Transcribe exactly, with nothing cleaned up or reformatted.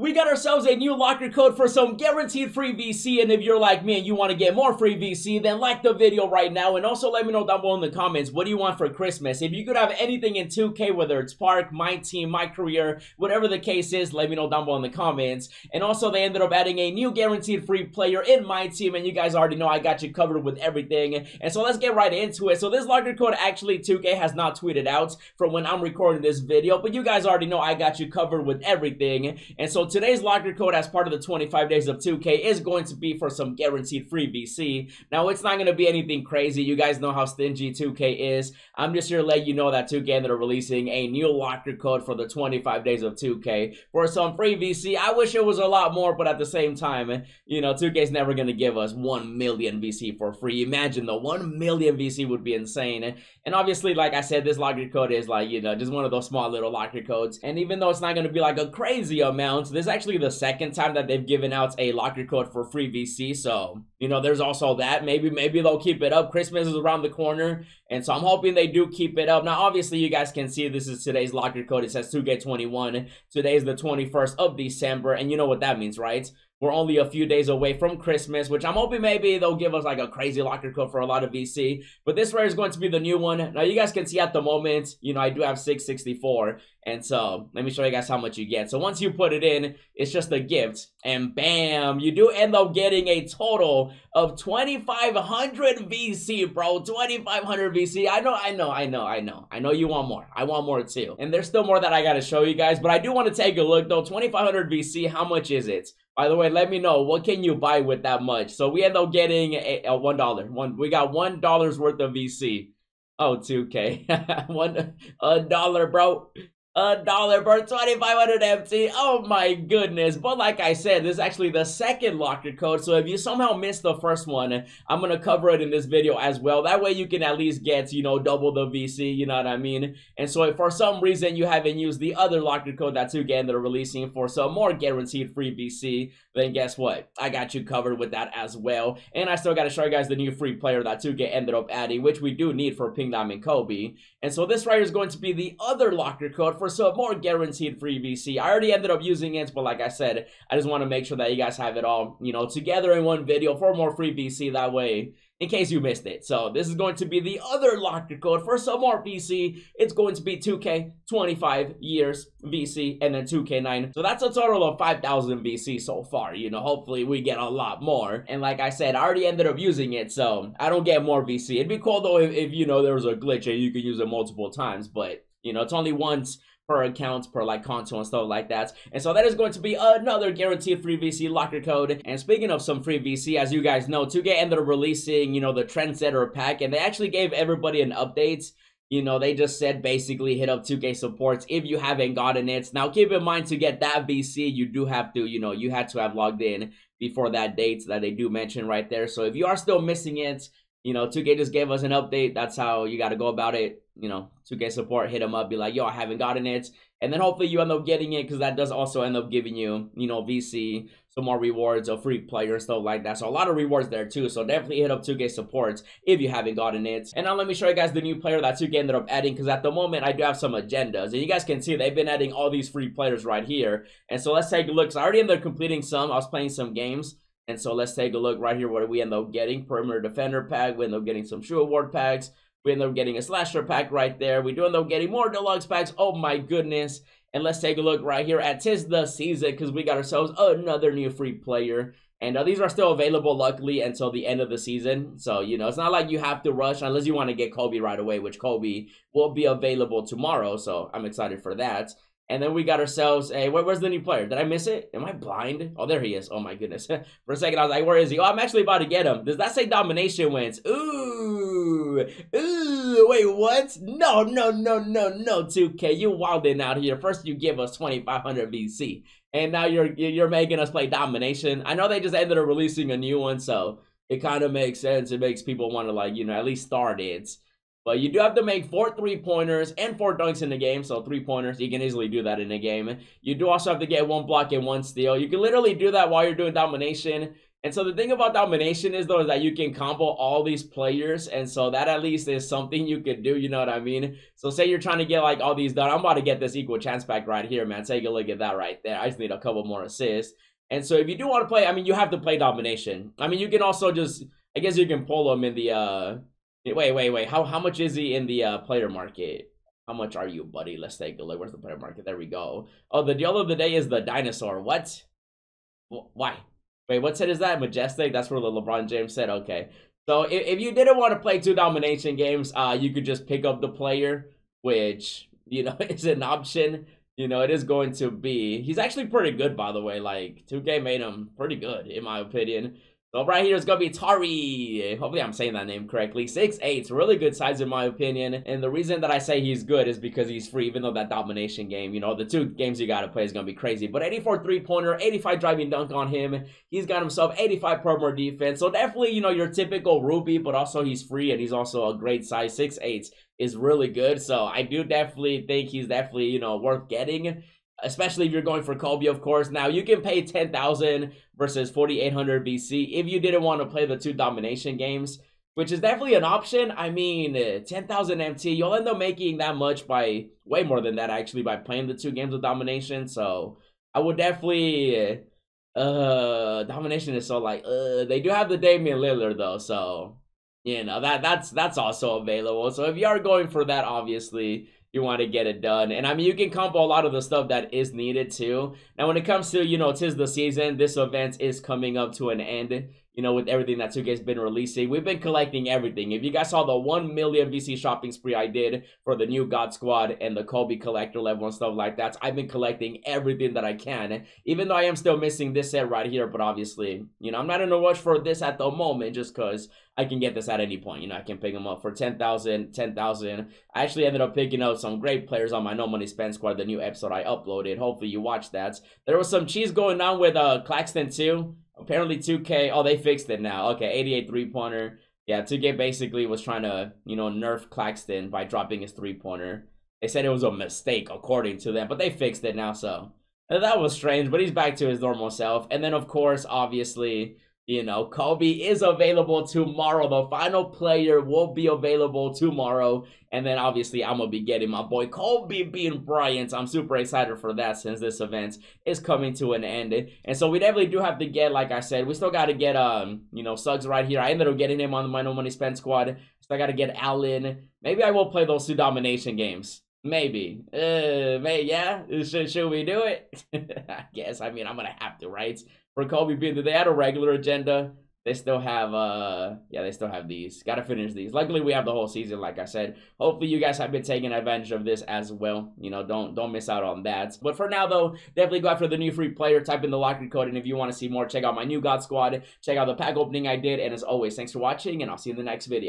we got ourselves a new locker code for some guaranteed free V C, and if you're like me and you want to get more free V C, then like the video right now, and also let me know down below in the comments, what do you want for Christmas? If you could have anything in two K, whether it's Park, My Team, My Career, whatever the case is, let me know down below in the comments. And also, they ended up adding a new guaranteed free player in My Team, and you guys already know I got you covered with everything, and so let's get right into it. So this locker code, actually two K has not tweeted out from when I'm recording this video, but you guys already know I got you covered with everything, and so today's locker code as part of the twenty-five days of two K is going to be for some guaranteed free V C. Now, it's not going to be anything crazy. You guys know how stingy two K is. I'm just here to let you know that two K ended up releasing a new locker code for the twenty-five days of two K for some free V C. I wish it was a lot more, but at the same time, you know, two K is never going to give us one million V C for free. Imagine the one million V C would be insane. And obviously, like I said, this locker code is like, you know, just one of those small little locker codes. And even though it's not going to be like a crazy amount, this is actually the second time that they've given out a locker code for free V C. So, you know, there's also that. Maybe, maybe they'll keep it up. Christmas is around the corner, and so I'm hoping they do keep it up. Now, obviously, you guys can see this is today's locker code. It says two K twenty-one. Today is the twenty-first of December, and you know what that means, right? We're only a few days away from Christmas, which I'm hoping maybe they'll give us like a crazy locker code for a lot of V C. But this rare is going to be the new one. Now, you guys can see at the moment, you know, I do have six sixty-four. And so let me show you guys how much you get. So once you put it in, it's just a gift. And bam, you do end up getting a total of twenty-five hundred V C, bro. twenty-five hundred V C. I know, I know, I know, I know. I know you want more. I want more too. And there's still more that I got to show you guys. But I do want to take a look though. twenty-five hundred V C, how much is it? By the way, let me know, what can you buy with that much? So we end up getting a, a one dollar. One, we got one dollar's worth of V C. Oh, two K. one, a dollar, bro. A dollar, bro. twenty-five hundred empty. Oh, my goodness. But like I said, this is actually the second locker code. So if you somehow missed the first one, I'm going to cover it in this video as well. That way you can at least get, you know, double the V C. You know what I mean? And so if for some reason you haven't used the other locker code that two K ended up releasing for some more guaranteed free V C, then guess what? I got you covered with that as well. And I still got to show you guys the new free player that two K ended up adding, which we do need for Ping Dom and Kobe. And so this right here is going to be the other locker code for some more guaranteed free V C. I already ended up using it, but like I said, I just want to make sure that you guys have it all, you know, together in one video for more free V C. That way, in case you missed it. So this is going to be the other locker code for some more V C. It's going to be two K twenty-five years V C and then two K nine. So that's a total of five thousand V C so far. You know, hopefully we get a lot more. And like I said, I already ended up using it, so I don't get more V C. It'd be cool though if, if you know, there was a glitch and you could use it multiple times, but you know, it's only once per account, per like console and stuff like that. And so that is going to be another guaranteed free V C locker code. And speaking of some free V C, as you guys know, two K ended up releasing, you know, the Trendsetter pack, and they actually gave everybody an update. You know, they just said basically hit up two K supports if you haven't gotten it. Now, keep in mind, to get that V C, you do have to, you know, you had to have logged in before that date that they do mention right there. So if you are still missing it, you know, two K just gave us an update. That's how you got to go about it. You know, two K support, hit them up, be like, yo, I haven't gotten it. And then hopefully you end up getting it, because that does also end up giving you, you know, V C, some more rewards, a free player, stuff like that. So a lot of rewards there too. So definitely hit up two K supports if you haven't gotten it. And now let me show you guys the new player that two K ended up adding, because at the moment I do have some agendas. And you guys can see they've been adding all these free players right here. And so let's take a look. So I already ended up completing some. I was playing some games. And so let's take a look right here what we end up getting. Perimeter defender pack. We end up getting some shoe award packs. We end up getting a slasher pack right there. We do end up getting more deluxe packs. Oh my goodness. And let's take a look right here at 'Tis the Season, because we got ourselves another new free player. And uh, these are still available, luckily, until the end of the season. So, you know, it's not like you have to rush unless you want to get Kobe right away, which Kobe will be available tomorrow. So I'm excited for that. And then we got ourselves a, where, where's the new player? Did I miss it? Am I blind? Oh, there he is. Oh, my goodness. For a second, I was like, where is he? Oh, I'm actually about to get him. Does that say domination wins? Ooh. Ooh. Wait, what? No, no, no, no, no, two K. You wilding out here. First, you give us twenty-five hundred V C. And now you're you're making us play domination. I know they just ended up releasing a new one, so it kind of makes sense. It makes people want to, like, you know, at least start it. But you do have to make four three-pointers and four dunks in the game. So three-pointers, you can easily do that in a game. You do also have to get one block and one steal. You can literally do that while you're doing domination. And so the thing about domination is, though, is that you can combo all these players. And so that at least is something you could do. You know what I mean? So say you're trying to get like all these done. I'm about to get this equal chance back right here, man. Take a look at that right there. I just need a couple more assists. And so if you do want to play, I mean, you have to play domination. I mean, you can also just, I guess you can pull him in the, uh, wait, wait, wait. How, how much is he in the uh, player market? How much are you, buddy? Let's take a look. Where's the player market? There we go. Oh, the deal of the day is the dinosaur. What? Why? Wait, what set is that? Majestic? That's where the LeBron James said. Okay. So if, if you didn't want to play two domination games, uh, you could just pick up the player, which, you know, is an option. You know, it is going to be. He's actually pretty good, by the way. Like, two K made him pretty good, in my opinion. So right here is going to be Atari. Hopefully I'm saying that name correctly. six eight, really good size in my opinion. And the reason that I say he's good is because he's free, even though that domination game, you know, the two games you got to play is going to be crazy. But eighty-four three-pointer, eighty-five driving dunk on him. He's got himself eighty-five per more defense. So definitely, you know, your typical rookie, but also he's free and he's also a great size. six eight is really good. So I do definitely think he's definitely, you know, worth getting. Especially if you're going for Kobe, of course. Now, you can pay ten thousand versus forty-eight hundred V C if you didn't want to play the two domination games, which is definitely an option. I mean, ten thousand M T, you'll end up making that much by way more than that, actually, by playing the two games of domination. So I would definitely, uh, domination is so like, uh, they do have the Damian Lillard, though. So, you know, that that's that's also available. So if you are going for that, obviously, you want to get it done. And I mean, you can combo a lot of the stuff that is needed too. Now, when it comes to, you know, 'tis the season, this event is coming up to an end, you know, with everything that two K's been releasing. We've been collecting everything. If you guys saw the one million V C shopping spree I did for the new God Squad and the Kobe collector level and stuff like that, I've been collecting everything that I can, even though I am still missing this set right here. But obviously, you know, I'm not in a rush for this at the moment just because I can get this at any point. You know, I can pick them up for ten thousand, ten thousand. I actually ended up picking up some great players on my No Money Spend Squad, the new episode I uploaded. Hopefully you watched that. There was some cheese going on with uh, Claxton too. Apparently two K, oh, they fixed it now. Okay, eighty-eight three-pointer. Yeah, two K basically was trying to, you know, nerf Claxton by dropping his three-pointer. They said it was a mistake, according to them, but they fixed it now, so. And that was strange, but he's back to his normal self. And then, of course, obviously, you know, Kobe is available tomorrow. The final player will be available tomorrow. And then, obviously, I'm going to be getting my boy Kobe being Bryant. I'm super excited for that since this event is coming to an end. And so, we definitely do have to get, like I said, we still got to get, um, you know, Suggs right here. I ended up getting him on the My No Money Spend Squad. So, I got to get Allen. Maybe I will play those two domination games. Maybe. Uh, may yeah? Should, should we do it? I guess. I mean, I'm going to have to, right? For Kobe being that they had a regular agenda, they still have, uh, yeah, they still have these. Got to finish these. Luckily, we have the whole season, like I said. Hopefully, you guys have been taking advantage of this as well. You know, don't don't miss out on that. But for now, though, definitely go after the new free player. Type in the locker code, and if you want to see more, check out my new God Squad. Check out the pack opening I did. And as always, thanks for watching, and I'll see you in the next video.